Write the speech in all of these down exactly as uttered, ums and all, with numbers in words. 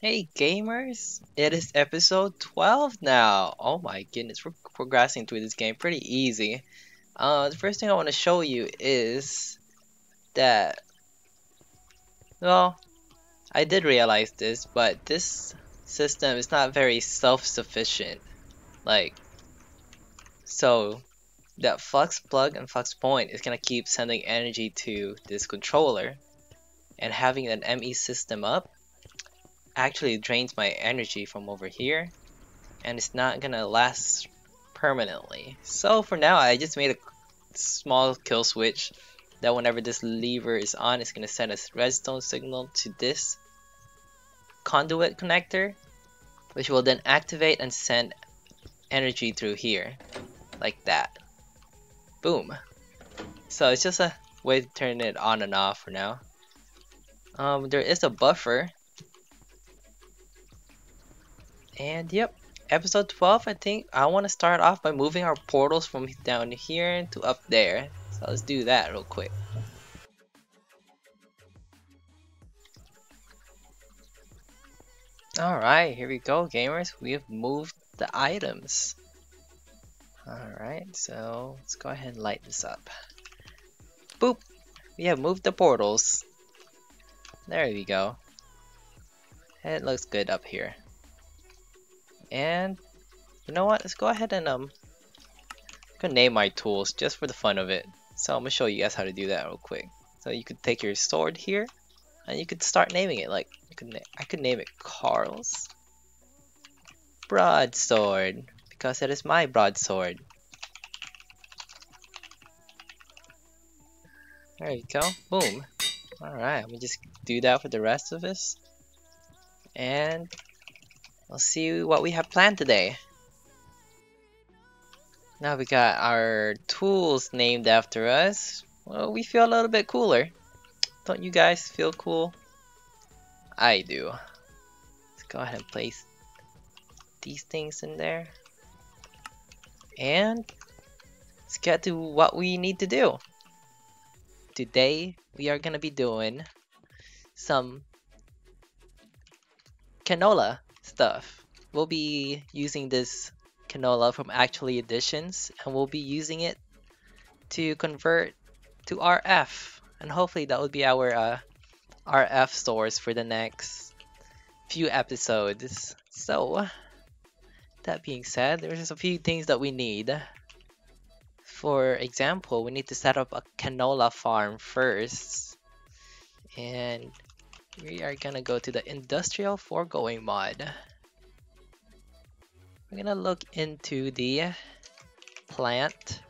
Hey gamers, it is episode twelve now. Oh my goodness, we're progressing through this game pretty easy. Uh, the first thing I want to show you is that, well, I did realize this, but this system is not very self-sufficient. Like, so that flux plug and flux point is going to keep sending energy to this controller, and having an M E system up actually drains my energy from over here, and it's not gonna last permanently. So for now I just made a small kill switch that whenever this lever is on, it's gonna send a redstone signal to this conduit connector, which will then activate and send energy through here like that. Boom. So it's just a way to turn it on and off for now. Um, there is a buffer. And yep, episode twelve, I think I want to start off by moving our portals from down here to up there. So let's do that real quick. Alright, here we go gamers. We have moved the items. Alright, so let's go ahead and light this up. Boop! We have moved the portals. There we go. And it looks good up here. And you know what, let's go ahead and um I'm gonna name my tools just for the fun of it. So I'm gonna show you guys how to do that real quick. So you could take your sword here and you could start naming it. Like you could I could name it Carl's broadsword, because it is my broadsword. There you go, boom. Alright, I'm gonna just do that for the rest of us, and we'll see what we have planned today. Now we got our tools named after us. Well, we feel a little bit cooler. Don't you guys feel cool? I do. Let's go ahead and place these things in there. And let's get to what we need to do. Today, we are going to be doing some canola stuff. We'll be using this canola from Actually Additions, and we'll be using it to convert to R F, and hopefully that would be our uh, R F source for the next few episodes. So that being said, there's just a few things that we need. For example, we need to set up a canola farm first, and we are gonna go to the Industrial Foregoing mod. We're gonna look into the plant,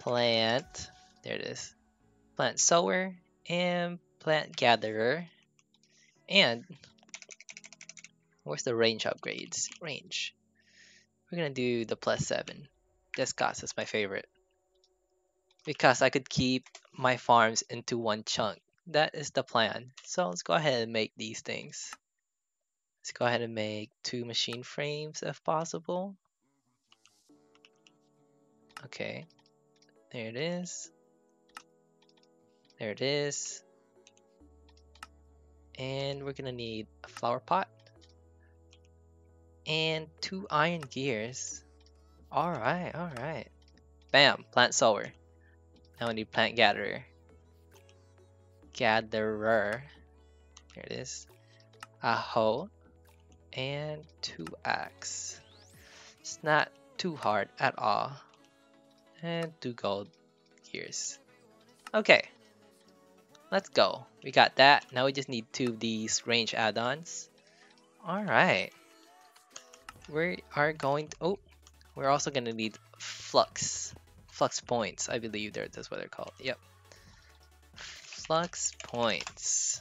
plant, there it is, plant sower and plant gatherer. And where's the range upgrades? Range. We're gonna do the plus seven. Descos is my favorite, because I could keep my farms into one chunk. That is the plan. So let's go ahead and make these things. Let's go ahead and make two machine frames if possible. Okay, there it is. There it is. And we're gonna need a flower pot and two iron gears. All right, all right. Bam, plant sower. Now we need plant gatherer. Gatherer, here it is, a hoe and two axe. It's not too hard at all. And two gold gears. Okay, let's go. We got that. Now we just need two of these range add-ons. All right, we are going to, oh, we're also going to need flux flux points, I believe there, that's what they're called. Yep, flux points.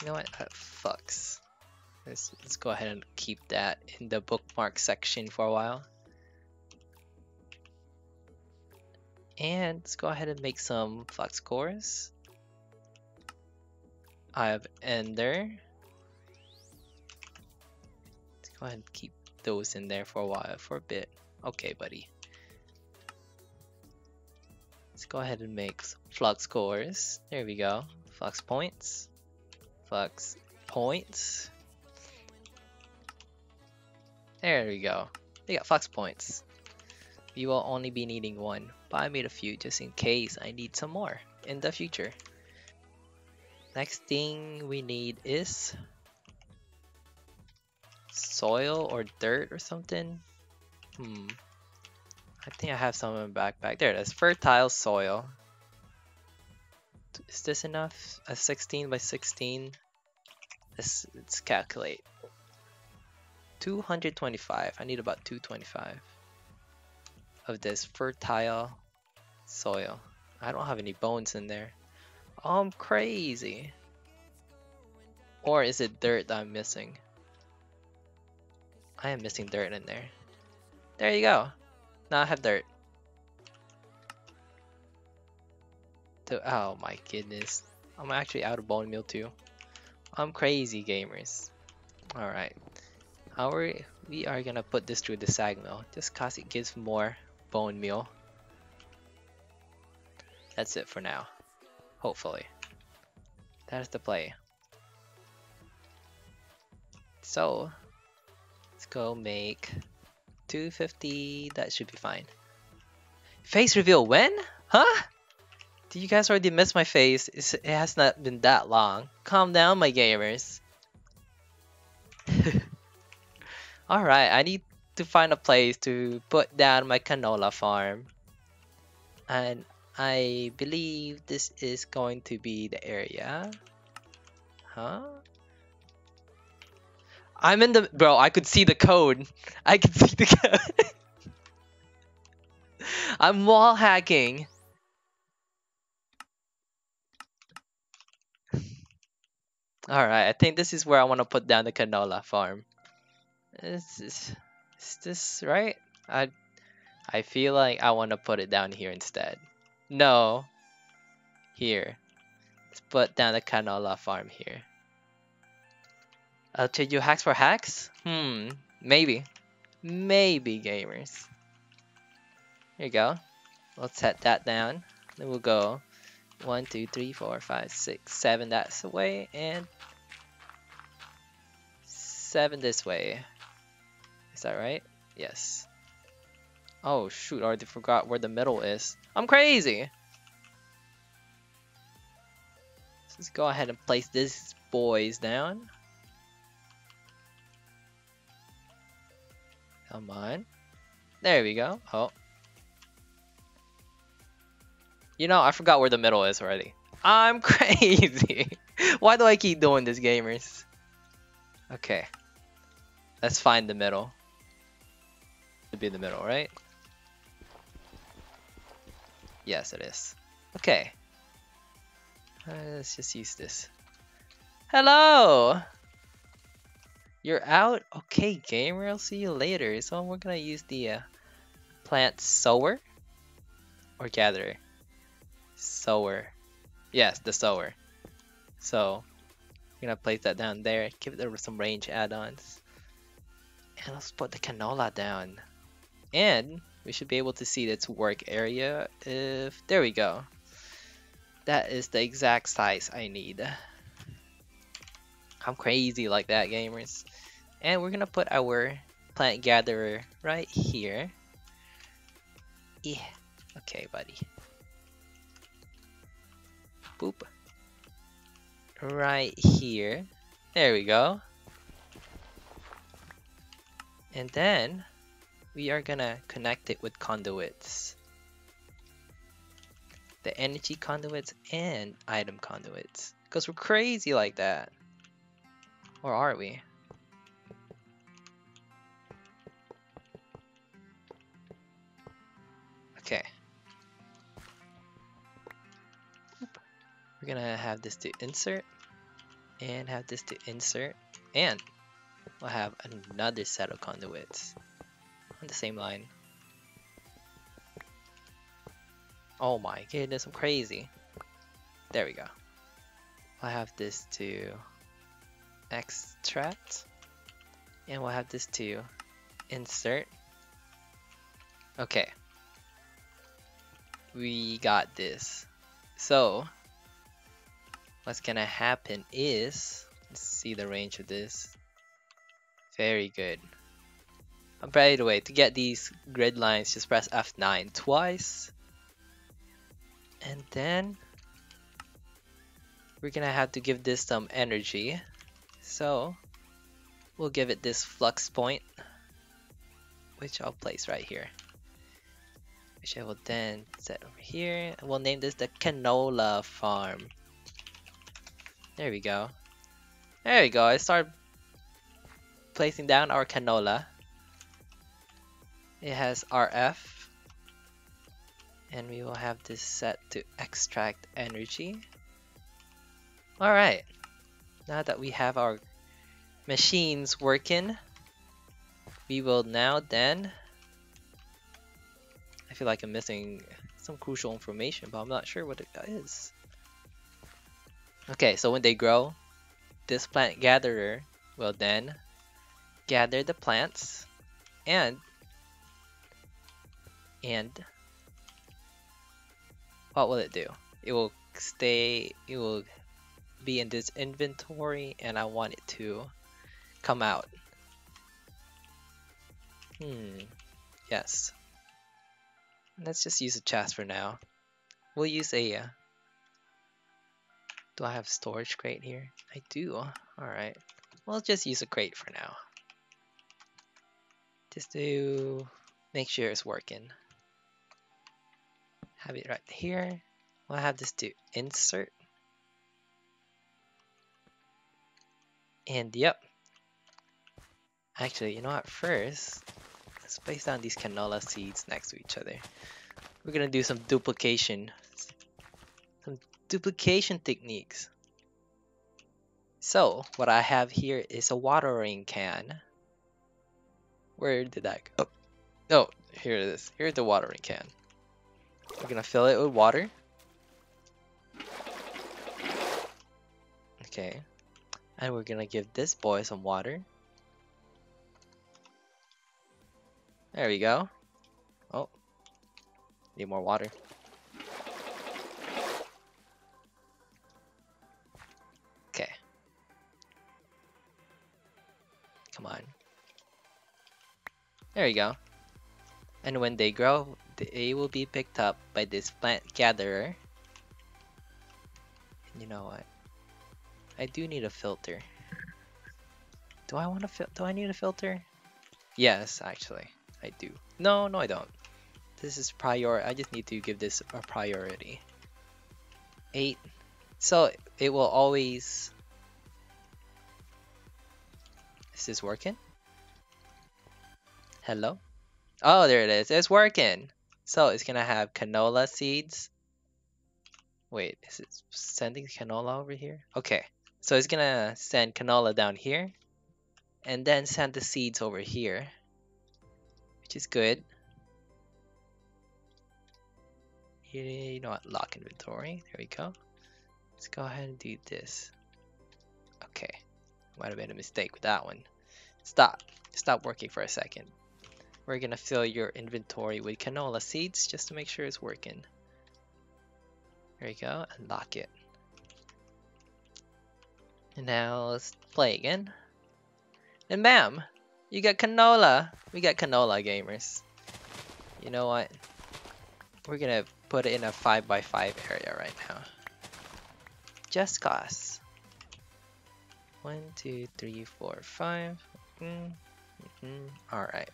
You know what, uh, flux, let's, let's go ahead and keep that in the bookmark section for a while. And let's go ahead and make some flux cores. I have ender. Let's go ahead and keep those in there for a while, for a bit. Okay buddy, let's go ahead and make flux cores. There we go. Flux points, flux points. There we go. They got fox points. You will only be needing one, but I made a few just in case I need some more in the future. Next thing we need is soil or dirt or something. Hmm. I think I have some in my backpack. There it is. Fertile soil. Is this enough? A sixteen by sixteen. Let's, let's calculate. two hundred twenty-five. I need about two twenty-five of this fertile soil. I don't have any bones in there. I'm crazy. Or is it dirt that I'm missing? I am missing dirt in there. There you go. Now I have dirt. So, oh my goodness. I'm actually out of bone meal too. I'm crazy, gamers. Alright. How are we, we are gonna put this through the sag mill just cause it gives more bone meal. That's it for now. Hopefully. That is the play. So let's go make two fifty. That should be fine. Face reveal when? Huh? Do you guys already miss my face? It's, it has not been that long. Calm down, my gamers. Alright, I need to find a place to put down my canola farm. And I believe this is going to be the area. Huh? I'm in the... Bro, I could see the code. I could see the code. I'm wall hacking. Alright, I think this is where I want to put down the canola farm. Is this, is this right? I, I feel like I want to put it down here instead. No. Here. Let's put down the canola farm here. I'll trade you hacks for hacks? Hmm. Maybe. Maybe, gamers. Here you go. Let's set that down. Then we'll go one, two, three, four, five, six, seven. That's the way. And seven this way. Is that right? Yes. Oh shoot, I already forgot where the middle is. I'm crazy! Let's go ahead and place these boys down. Come on. There we go. Oh. You know, I forgot where the middle is already. I'm crazy! Why do I keep doing this, gamers? Okay. Let's find the middle. It'd be the middle, right? Yes, it is. Okay. Uh, let's just use this. Hello! You're out? Okay, gamer, I'll see you later. So we're gonna use the uh, plant sower or gatherer. Sower. Yes, the sower. So we're gonna place that down there. Give it some range add-ons. And let's put the canola down. And we should be able to see its work area if... There we go. That is the exact size I need. I'm crazy like that, gamers. And we're gonna put our plant gatherer right here. Yeah. Okay, buddy. Boop. Right here. There we go. And then we are gonna connect it with conduits. The energy conduits and item conduits. Because we're crazy like that. Or are we? Okay. We're gonna have this to insert. And have this to insert. And we'll have another set of conduits on the same line. Oh my goodness, I'm crazy. There we go. We'll have this to extract and we'll have this to insert. Okay, we got this. So what's gonna happen is Let's see the range of this. Very good. And by the way, to get these grid lines, just press F nine twice. And then we're gonna have to give this some energy. So we'll give it this flux point, which I'll place right here. Which I will then set over here. And we'll name this the canola farm. There we go. There we go. I start placing down our canola. It has R F. And we will have this set to extract energy. Alright. Now that we have our machines working, we will now then... I feel like I'm missing some crucial information, but I'm not sure what it is. Okay, so when they grow, this plant gatherer will then gather the plants and and what will it do? It will stay, it will be in this inventory, and I want it to come out. Hmm, yes. Let's just use a chest for now. We'll use a... Uh, do I have storage crate here? I do. Alright. We'll just use a crate for now. Just to make sure it's working. Have it right here. We'll have this to insert. And yep. Actually, you know what? First, let's place down these canola seeds next to each other. We're gonna do some duplication. Some duplication techniques. So, what I have here is a watering can. Where did that go? Oh, here it is. Here's the watering can. We're gonna fill it with water. Okay. And we're gonna give this boy some water. There we go. Oh, need more water. Okay. Come on. There we go. And when they grow, they will be picked up by this plant gatherer. And you know what? I do need a filter. Do I want to fil- do I need a filter? Yes, actually. I do. No, no, I don't. This is prior. I just need to give this a priority. Eight. So it will always. Is this working? Hello? Oh, there it is. It's working. So it's gonna have canola seeds. Wait, is it sending canola over here? Okay. So it's gonna send canola down here, and then send the seeds over here. Which is good. You know what? Lock inventory. There we go. Let's go ahead and do this. Okay. Might have made a mistake with that one. Stop. Stop working for a second. We're gonna fill your inventory with canola seeds just to make sure it's working. There we go. Unlock it. And now let's play again. And bam! You got canola! We got canola, gamers. You know what? We're gonna put it in a five by five area right now. Just cause. one, two, three, four, five. Mm-hmm. Mm-hmm. Alright.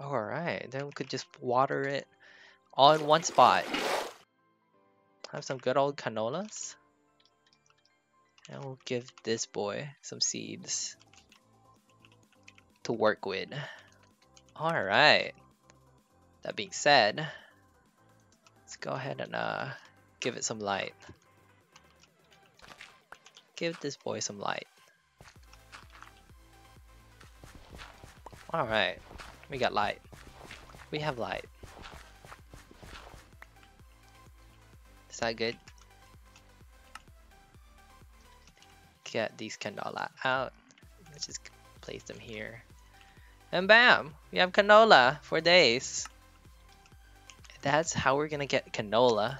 Alright, then we could just water it all in one spot. Have some good old canolas. And we'll give this boy some seeds to work with. Alright. That being said, let's go ahead and uh, give it some light. Give this boy some light. Alright. We got light. We have light. Is that good? Get these canola out. Let's just place them here, and bam, we have canola for days. That's how we're gonna get canola.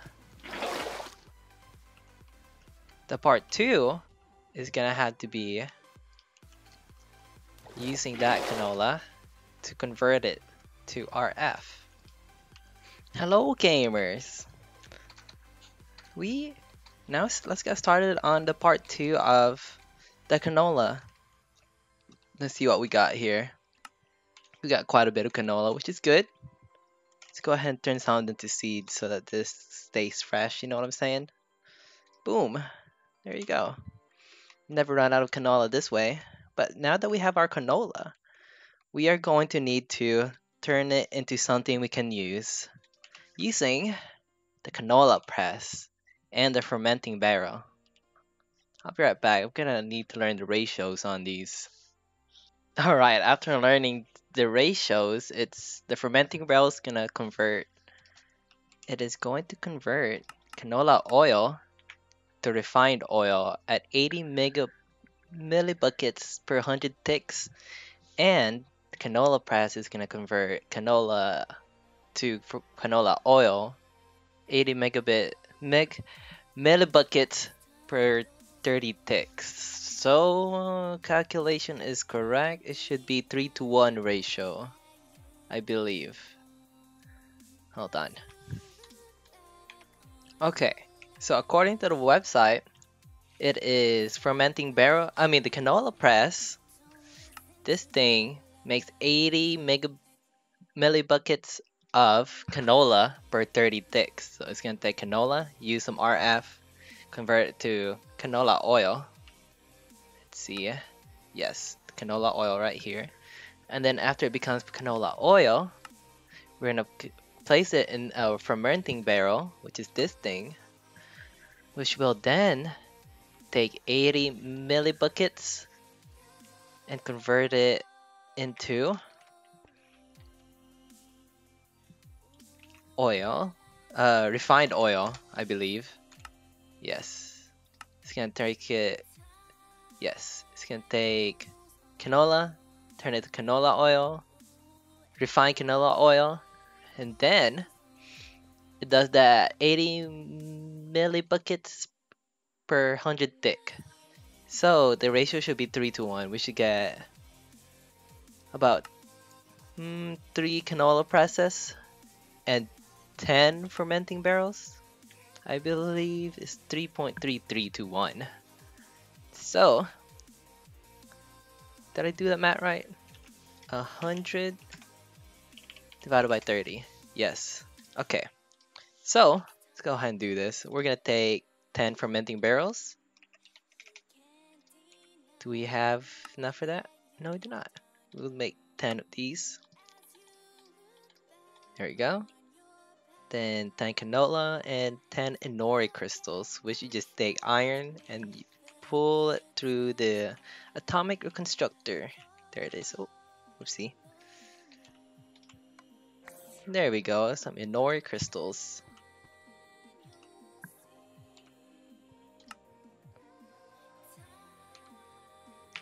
The part two is gonna have to be using that canola to convert it to R F. Hello gamers! We now let's get started on the part two of the canola. Let's see what we got here. We got quite a bit of canola, which is good. Let's go ahead and turn sound into seeds so that this stays fresh, you know what I'm saying? Boom! There you go. Never run out of canola this way. But now that we have our canola, we are going to need to turn it into something we can use using the canola press and the fermenting barrel. I'll be right back. I'm gonna need to learn the ratios on these. Alright, after learning the ratios, it's the fermenting barrel is gonna convert it is going to convert canola oil to refined oil at eighty mega millibuckets per one hundred ticks, and the canola press is going to convert canola to canola oil eighty megabit meg millibuckets per thirty ticks. So uh, calculation is correct. It should be three to one ratio, I believe. Hold on. Okay, so according to the website, it is fermenting barrel, I mean the canola press. This thing makes eighty mega, millibuckets of canola per thirty ticks. So it's going to take canola, use some R F, convert it to canola oil. Let's see. Yes, canola oil right here. And then after it becomes canola oil, we're going to place it in our fermenting barrel, which is this thing, which will then take eighty millibuckets and convert it into oil, uh, refined oil, I believe. Yes, it's gonna take it. Yes, it's gonna take canola, turn it to canola oil, refined canola oil, and then it does that eighty millibuckets per one hundred thick. So the ratio should be three to one. We should get about mm, three canola presses and ten fermenting barrels. I believe it's three point three three to one. So, did I do that math right? one hundred divided by thirty. Yes. Okay. So, let's go ahead and do this. We're going to take ten fermenting barrels. Do we have enough for that? No, we do not. We'll make ten of these. There we go. Then ten canola and ten Inori crystals, which you just take iron and you pull it through the Atomic Reconstructor. There it is. Oh, oopsie. There we go. Some Inori crystals.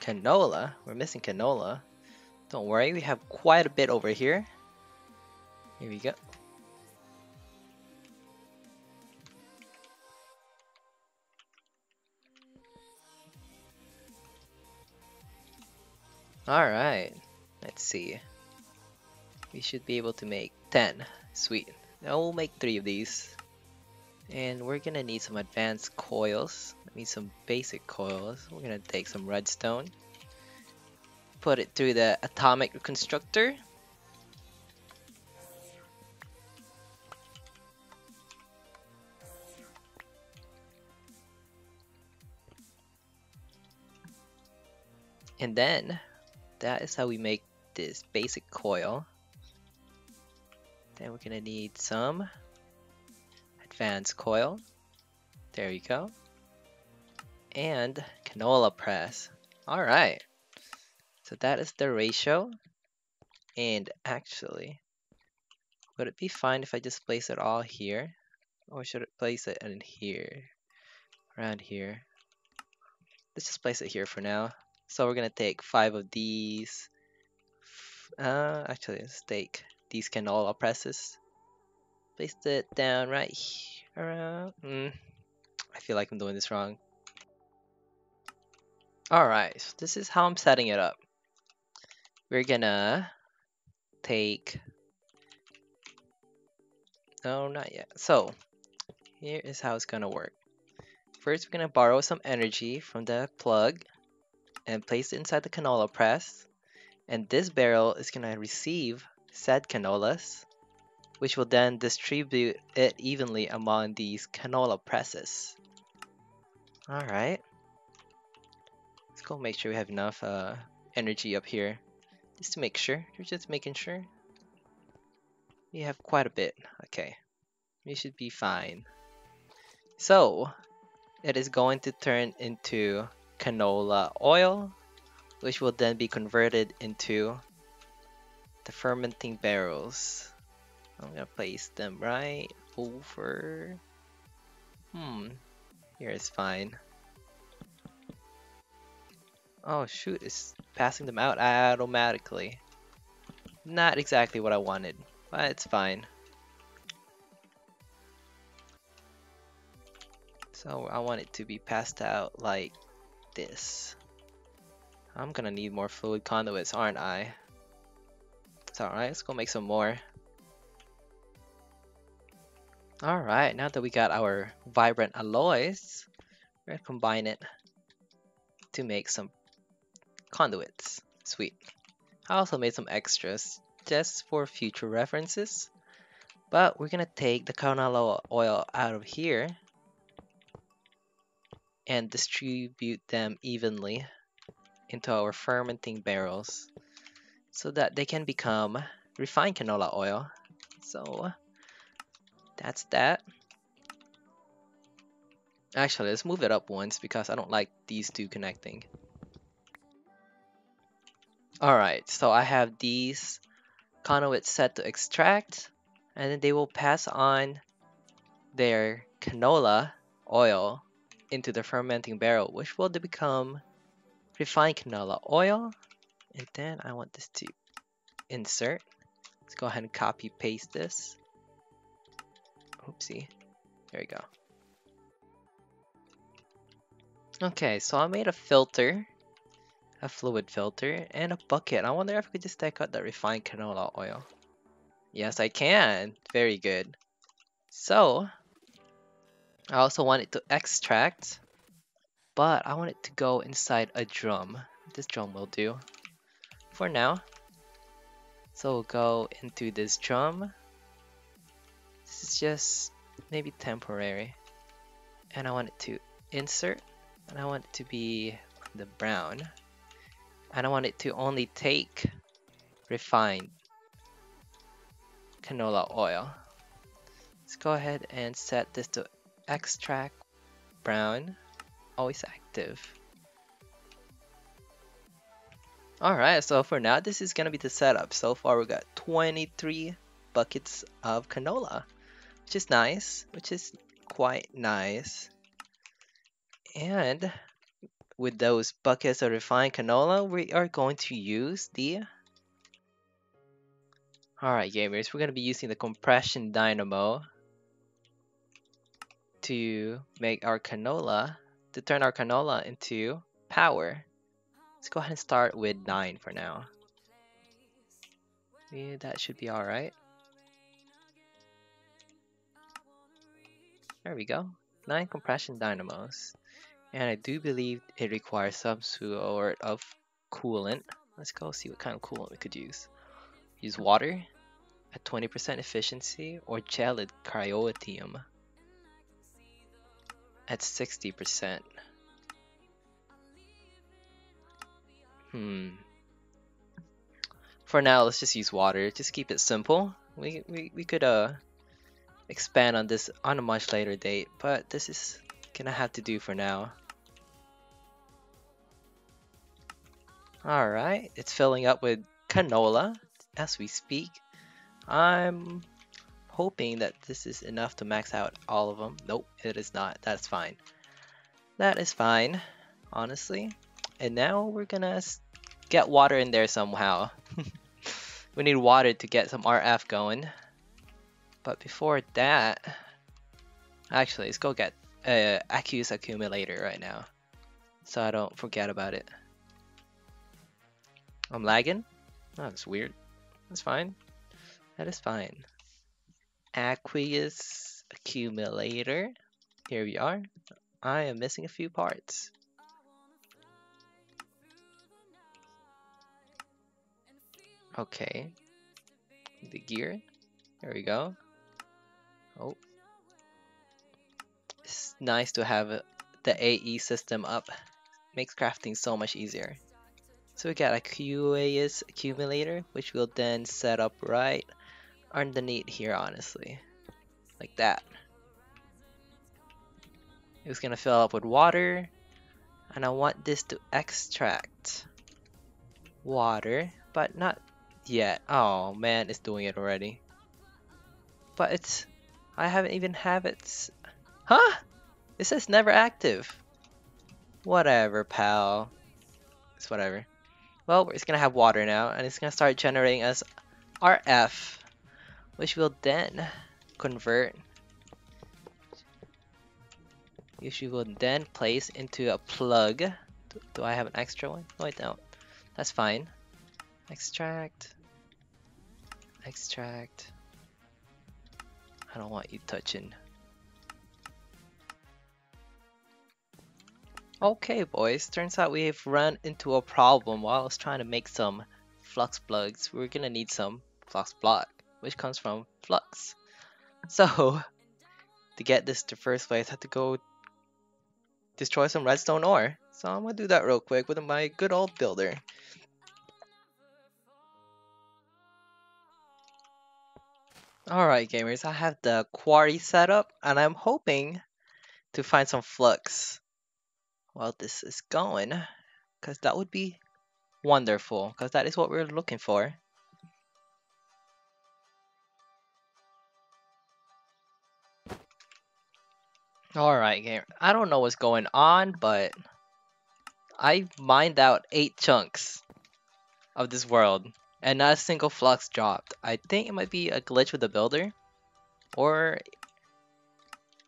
Canola. We're missing canola. Don't worry, we have quite a bit over here. Here we go. Alright, let's see. We should be able to make ten. Sweet. Now we'll make three of these. And we're gonna need some advanced coils. I need some basic coils. We're gonna take some redstone, put it through the Atomic Reconstructor. And then that is how we make this basic coil. Then we're gonna need some advanced coil. There you go. And canola press. All right. So that is the ratio. And actually, would it be fine if I just place it all here, or should it place it in here, around here? Let's just place it here for now. So we're gonna take five of these. Uh, actually, let's take these canola presses. Place it down right here. Around. Mm, I feel like I'm doing this wrong. Alright, so this is how I'm setting it up. We're gonna take... No, not yet. So, here is how it's gonna work. First, we're gonna borrow some energy from the plug and place it inside the canola press. And this barrel is gonna receive said canolas, which will then distribute it evenly among these canola presses. Alright. Let's go make sure we have enough uh, energy up here. Just to make sure. We're just making sure. We have quite a bit. Okay. We should be fine. So, it is going to turn into canola oil, which will then be converted into the fermenting barrels. I'm gonna place them right over. Hmm. Here is fine. Oh shoot, it's passing them out automatically. Not exactly what I wanted, but it's fine. So I want it to be passed out like this. I'm gonna need more fluid conduits, aren't I? It's alright, let's go make some more. Alright, now that we got our vibrant alloys, we're gonna combine it to make some conduits. Sweet. I also made some extras just for future references. But we're gonna take the canola oil out of here and distribute them evenly into our fermenting barrels so that they can become refined canola oil. So that's that. Actually, let's move it up once because I don't like these two connecting. Alright, so I have these conduits set to extract, and then they will pass on their canola oil into the fermenting barrel, which will become refined canola oil. And then I want this to insert. Let's go ahead and copy paste this. Oopsie, there we go. Okay, so I made a filter, a fluid filter, and a bucket. I wonder if I could just take out the refined canola oil. Yes, I can. Very good. So, I also want it to extract, but I want it to go inside a drum. This drum will do for now. So we'll go into this drum. This is just maybe temporary. And I want it to insert. And I want it to be the brown. And I want it to only take refined canola oil. Let's go ahead and set this to extract brown. Always active. Alright, so for now this is going to be the setup. So far we got twenty-three buckets of canola. Which is nice, which is quite nice. And with those buckets of refined canola, we are going to use the... Alright gamers, we're going to be using the compression dynamo to make our canola, to turn our canola into power. Let's go ahead and start with nine for now. Yeah, that should be alright. There we go. nine compression dynamos. And I do believe it requires some sort of coolant. Let's go see what kind of coolant we could use. Use water at twenty percent efficiency or Gelid Cryoetium at sixty percent. Hmm. For now, let's just use water. Just keep it simple. We, we, we could uh expand on this on a much later date, but this is gonna have to do for now. Alright, it's filling up with canola as we speak. I'm hoping that this is enough to max out all of them. Nope, it is not. That's fine. That is fine, honestly. And now we're gonna get water in there somehow. We need water to get some R F going. But before that, actually, let's go get uh, Aqueous Accumulator right now. so I don't forget about it. I'm lagging? Oh, that's weird. That's fine. That is fine. Aqueous Accumulator. Here we are. I am missing a few parts. Okay. The gear. There we go. Oh. It's nice to have the A E system up. Makes crafting so much easier. So we got a Aqueous Accumulator, which we'll then set up right underneath here, honestly. Like that. It's gonna fill up with water, and I want this to extract water, but not yet. Oh man, it's doing it already. But it's, I haven't even have it. Huh? It says never active. Whatever, pal. It's whatever. Well, it's gonna have water now, and it's gonna start generating us R F, which will then convert. Which you will then place into a plug. Do, do I have an extra one? No, I don't. That's fine. Extract. Extract. I don't want you touching. Okay, boys. Turns out we've run into a problem while I was trying to make some flux plugs. We're gonna need some flux block, which comes from flux. So, to get this to first place, I had to go destroy some redstone ore. So I'm gonna do that real quick with my good old builder. Alright gamers, I have the quarry set up and I'm hoping to find some flux while this is going, because that would be wonderful, because that is what we're looking for. Alright gamer, I don't know what's going on, but I mined out eight chunks of this world and not a single flux dropped. I think it might be a glitch with the builder, or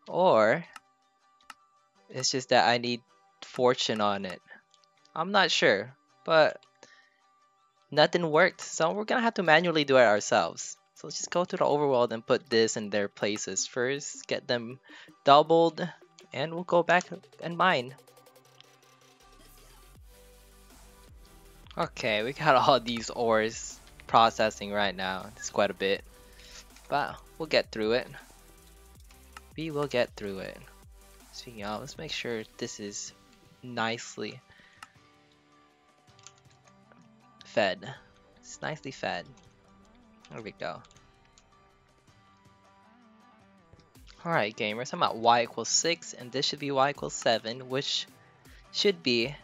or it's just that I need fortune on it. I'm not sure, but nothing worked, so we're gonna have to manually do it ourselves. So let's just go to the overworld and put this in their places first, get them doubled, and we'll go back and mine. Okay, we got all these ores processing right now. It's quite a bit, but we'll get through it. We will get through it. Speaking of, let's make sure this is nicely fed. It's nicely fed. There we go. Alright gamers, I'm at y equals six and this should be y equals seven, which should be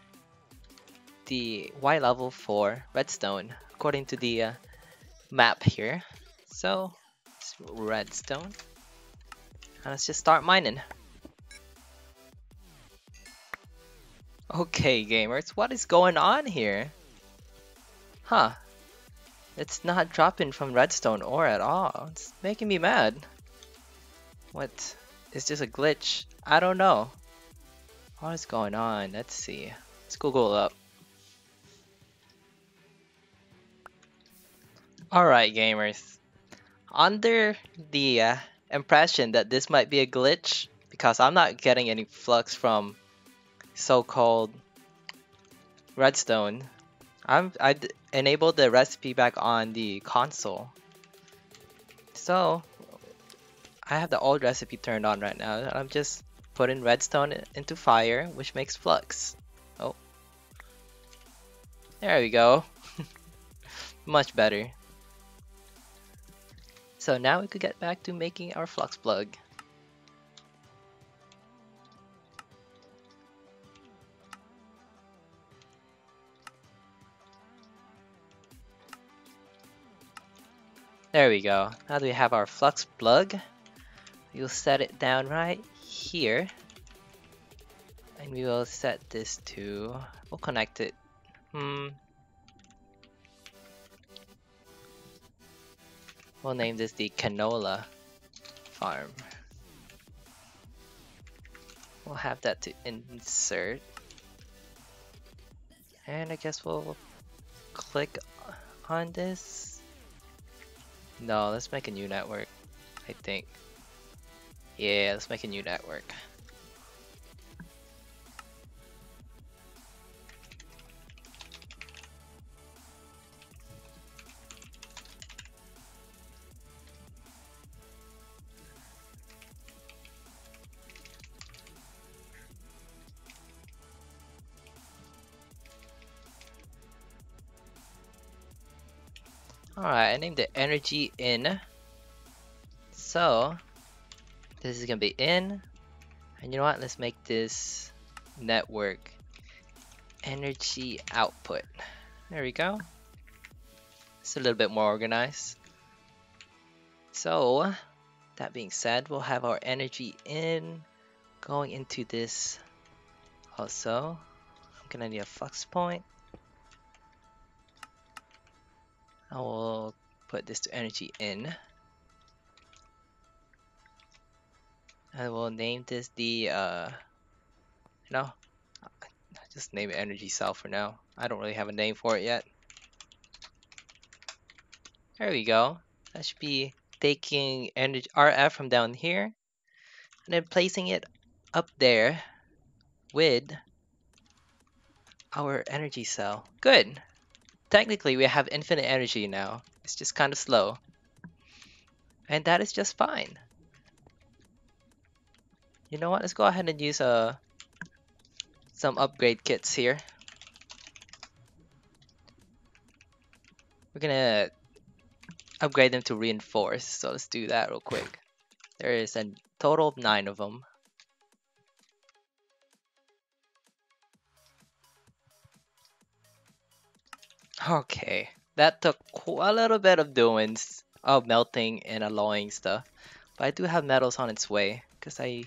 the y level for redstone according to the uh, map here. So it's redstone, and let's just start mining. Okay gamers, what is going on here? Huh. It's not dropping from redstone ore at all. It's making me mad. What? It's just a glitch. I don't know. What is going on? Let's see. Let's Google it up. Alright gamers. Under the uh, impression that this might be a glitch, because I'm not getting any flux from so-called redstone, I'm, I enabled the recipe back on the console. So I have the old recipe turned on right now. I'm just putting redstone into fire, which makes flux. Oh, there we go. Much better. So now we could get back to making our flux plug. There we go. Now that we have our flux plug, we'll set it down right here. And we will set this to... we'll connect it. Hmm. We'll name this the canola farm. We'll have that to insert. and I guess we'll click on this. No, let's make a new network, I think. Yeah, let's make a new network. Alright, I named it energy in. So this is gonna be in, and you know what, let's make this network energy output. There we go. It's a little bit more organized. So that being said, we'll have our energy in going into this. Also, I'm gonna need a flux point. I will put this to energy in. I will name this the, uh, you know, just name it energy cell for now. I don't really have a name for it yet. There we go. That should be taking energy R F from down here and then placing it up there with our energy cell. Good. Technically, we have infinite energy now. It's just kind of slow. And that is just fine. You know what? Let's go ahead and use uh, some upgrade kits here. We're gonna upgrade them to reinforce. So let's do that real quick. There is a total of nine of them. Okay, that took a little bit of doing, of melting and alloying stuff, but I do have metals on its way because I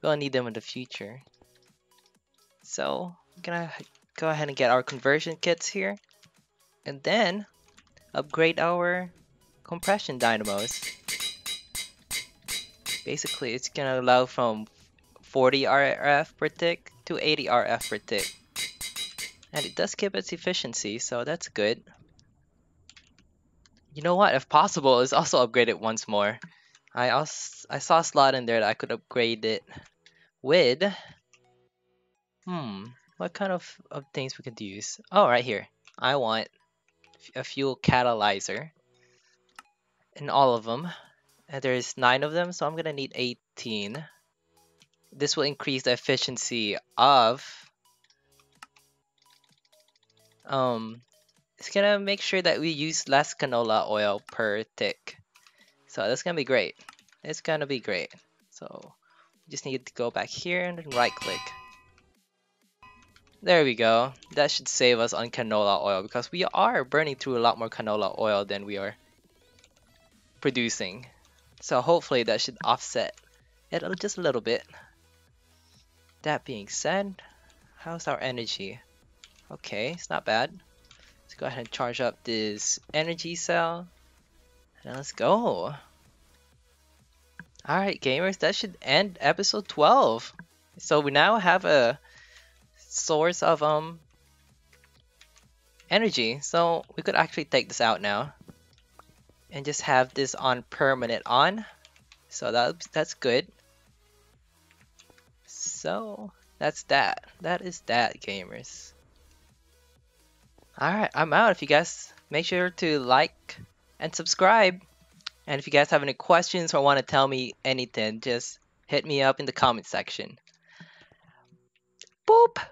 will need them in the future. So I'm gonna go ahead and get our conversion kits here, and then upgrade our compression dynamos. Basically, it's gonna allow from forty R F per tick to eighty R F per tick. And it does keep its efficiency, so that's good. You know what? If possible, it's also upgraded once more. I also I saw a slot in there that I could upgrade it with. Hmm, what kind of, of things we could use? Oh, right here. I want a fuel catalyzer in all of them. And there's nine of them, so I'm gonna need eighteen. This will increase the efficiency of. Um, it's gonna make sure that we use less canola oil per tick. So that's gonna be great. It's gonna be great. So we just need to go back here and then right click. There we go. That should save us on canola oil because we are burning through a lot more canola oil than we are producing. So hopefully that should offset it just a little bit. That being said, how's our energy? Okay, it's not bad. Let's go ahead and charge up this energy cell. And let's go. Alright, gamers, that should end episode twelve. So we now have a source of um energy. So we could actually take this out now. And just have this on permanent on. So that, that's good. So that's that. That is that, gamers. Alright, I'm out. If you guys make sure to like and subscribe, and if you guys have any questions or want to tell me anything, just hit me up in the comment section. Boop!